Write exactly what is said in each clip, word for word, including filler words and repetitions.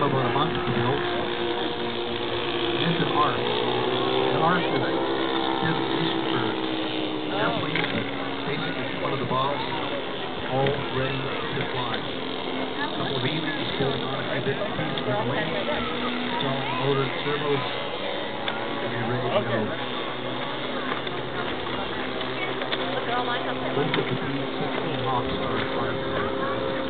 for about a month in the oats. There's an arc. An arc that I did a piece for airplanes that basically is one of the bombs all ready to fly. A couple of beams is going on. I did a piece for the wing. It's all loaded servos. And you're ready to go. Those are the sixteen hops are required for that.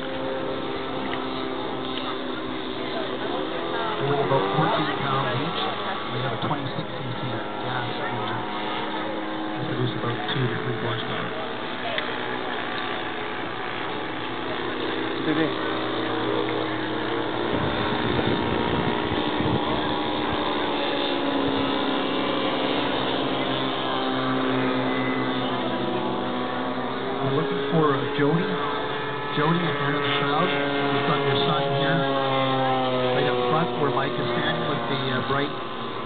About fourteen pounds each. We have a twenty-six cc gas engine. We produce about two to three horsepower. Today. We're looking for uh, Jody. Jody, if you're in the crowd, we've got your son here. Where Mike is standing with the uh, bright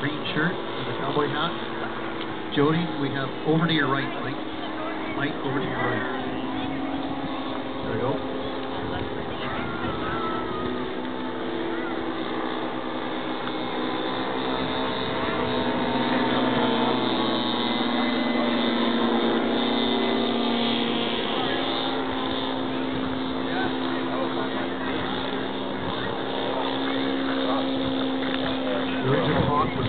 green shirt and the cowboy hat. Jody, we have over to your right, Mike. Mike, over to your right. There we go. The original Hawk was